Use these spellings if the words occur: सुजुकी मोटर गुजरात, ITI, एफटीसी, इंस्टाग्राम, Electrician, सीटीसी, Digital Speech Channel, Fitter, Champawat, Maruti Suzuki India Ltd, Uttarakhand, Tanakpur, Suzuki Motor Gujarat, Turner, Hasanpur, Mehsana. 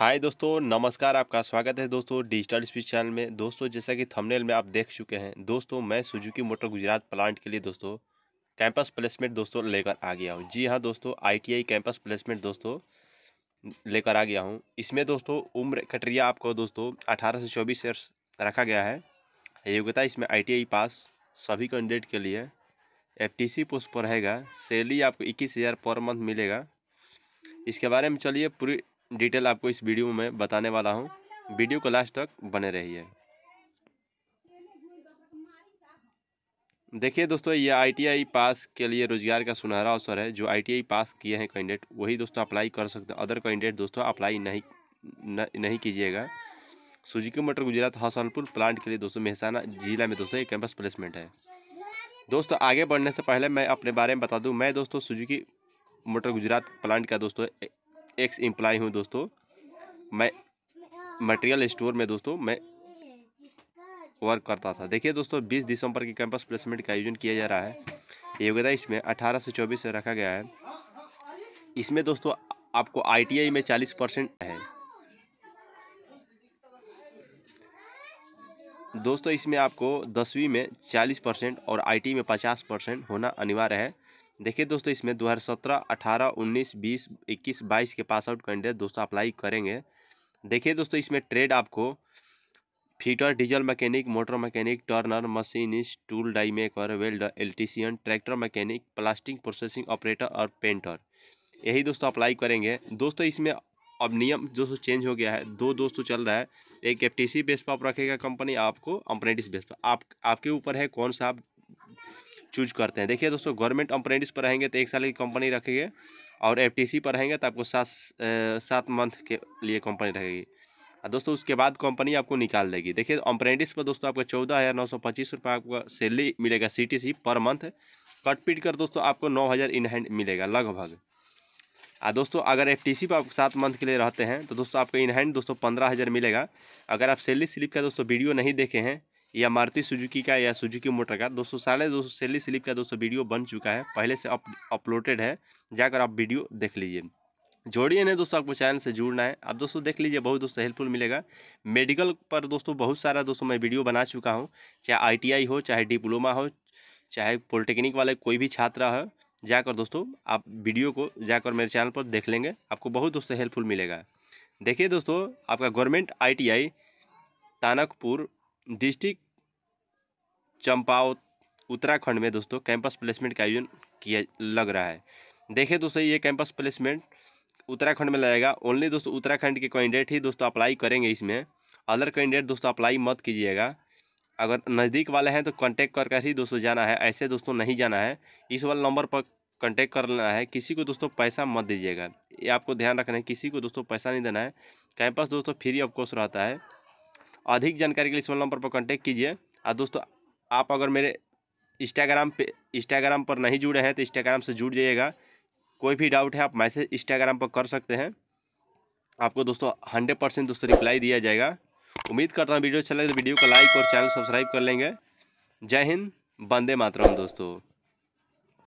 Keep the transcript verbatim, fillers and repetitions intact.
हाय दोस्तों, नमस्कार। आपका स्वागत है दोस्तों डिजिटल स्पीच चैनल में। दोस्तों जैसा कि थंबनेल में आप देख चुके हैं दोस्तों, मैं सुजुकी मोटर गुजरात प्लांट के लिए दोस्तों कैंपस प्लेसमेंट दोस्तों लेकर आ गया हूं। जी हां दोस्तों, आईटीआई कैंपस प्लेसमेंट दोस्तों लेकर आ गया हूं। इसमें दोस्तों उम्र कटरिया आपको दोस्तों अठारह से चौबीस ईयर्स रखा गया है। योग्यता इसमें आईटीआई पास सभी कैंडिडेट के लिए। एफटीसी पोस्ट पर रहेगा। सैलरी आपको इक्कीस हज़ार पर मंथ मिलेगा। इसके बारे में चलिए पूरी डिटेल आपको इस वीडियो में बताने वाला हूँ। वीडियो को लास्ट तक बने रहिए। देखिए दोस्तों, यह आईटीआई पास के लिए रोजगार का सुनहरा अवसर है। जो आईटीआई पास किए हैं कैंडिडेट वही दोस्तों अप्लाई कर सकते हैं। अदर कैंडिडेट दोस्तों अप्लाई नहीं न, नहीं कीजिएगा। सुजुकी मोटर गुजरात Hasanpur plant के लिए दोस्तों मेहसाना जिला में दोस्तों ये कैंपस प्लेसमेंट है। दोस्तों आगे बढ़ने से पहले मैं अपने बारे में बता दूँ। मैं दोस्तों सुजुकी मोटर गुजरात प्लांट का दोस्तों एक्स एम्प्लॉय हूँ। दोस्तों मैं मटेरियल स्टोर में दोस्तों मैं वर्क करता था। देखिए दोस्तों बीस दिसंबर की कैंपस प्लेसमेंट का आयोजन किया जा रहा है। योग्यता इसमें अठारह से चौबीस से रखा गया है। इसमें दोस्तों आपको आईटीआई में चालीस परसेंट है। दोस्तों इसमें आपको दसवीं में चालीस परसेंट और आईटीआई में पचास परसेंट होना अनिवार्य है। देखिए दोस्तों इसमें दो हज़ार सत्रह, अठारह, उन्नीस, बीस, इक्कीस, बाईस के पास आउट कैंडिडेट दोस्तों अप्लाई करेंगे। देखिए दोस्तों इसमें ट्रेड आपको fitter, diesel mechanic, motor mechanic, turner, machinist, tool die maker, welder, electrician, tractor mechanic, plastic processing operator और पेंटर, यही दोस्तों अप्लाई करेंगे। दोस्तों इसमें अब नियम दोस्तों चेंज हो गया है। दो दोस्तों चल रहा है। एक एफ टी सी बेस पर आप रखेगा कंपनी, आपको अप्रेंटिस बेस पर। आप आपके ऊपर है कौन सा आप चूज करते हैं। देखिए दोस्तों गवर्नमेंट अप्रेंटिस पर रहेंगे तो एक साल की कंपनी रखेंगे और एफटीसी पर रहेंगे तो आपको सात सात मंथ के लिए कंपनी रहेगी। दोस्तों उसके बाद कंपनी आपको निकाल देगी। देखिए अप्रेंटिस पर दोस्तों आपको चौदह हज़ार नौ सौ पच्चीस रुपये आपका सैलरी मिलेगा सीटीसी पर मंथ। कट पीट कर दोस्तों आपको नौ हज़ार इन हैंड मिलेगा लगभग। आ दोस्तों अगर एफटीसी पर आप सात मंथ के लिए रहते हैं तो दोस्तों आपको इन हैंड दोस्तों पंद्रह हज़ार मिलेगा। अगर आप सैलरी स्लिप का दोस्तों वीडियो नहीं देखे हैं या मारुति सुजुकी का या सुजुकी मोटर का दोस्तों साढ़े दो सौ सैलरी स्लिप का दोस्तों वीडियो बन चुका है, पहले से अपलोडेड है, जाकर आप वीडियो देख लीजिए। जोड़िए ने दोस्तों आपको चैनल से जुड़ना है। आप दोस्तों देख लीजिए, बहुत दोस्तों हेल्पफुल मिलेगा। मेडिकल पर दोस्तों बहुत सारा दोस्तों मैं वीडियो बना चुका हूँ। चाहे आई टी आई हो, चाहे डिप्लोमा हो, चाहे पॉलिटेक्निक वाले कोई भी छात्र हो, जाकर दोस्तों आप वीडियो को जाकर मेरे चैनल पर देख लेंगे। आपको बहुत दोस्तों हेल्पफुल मिलेगा। देखिए दोस्तों आपका government I T I Tanakpur district Champawat Uttarakhand में दोस्तों कैंपस प्लेसमेंट का आयोजन किया लग रहा है। देखिए दोस्तों ये कैंपस प्लेसमेंट उत्तराखंड में लगेगा। ओनली दोस्तों उत्तराखंड के कैंडिडेट ही दोस्तों अप्लाई करेंगे। इसमें अदर कैंडिडेट दोस्तों अप्लाई मत कीजिएगा। अगर नज़दीक वाले हैं तो कांटेक्ट कर कर ही दोस्तों जाना है। ऐसे दोस्तों नहीं जाना है। इस वाले नंबर पर कांटेक्ट कर लेना है। किसी को दोस्तों पैसा मत दीजिएगा, ये आपको ध्यान रखना है। किसी को दोस्तों पैसा नहीं देना है। कैंपस दोस्तों फ्री ऑफ कॉस्ट रहता है। अधिक जानकारी के लिए इस नंबर पर कांटेक्ट कीजिए। और दोस्तों आप अगर मेरे इंस्टाग्राम पे इंस्टाग्राम पर नहीं जुड़े हैं तो इंस्टाग्राम से जुड़ जाइएगा। कोई भी डाउट है आप मैसेज इंस्टाग्राम पर कर सकते हैं। आपको दोस्तों हंड्रेड परसेंट दोस्तों रिप्लाई दिया जाएगा। उम्मीद करता हूँ वीडियो अच्छा लगे तो वीडियो को लाइक और चैनल सब्सक्राइब कर लेंगे। जय हिंद, वंदे मातरम दोस्तों।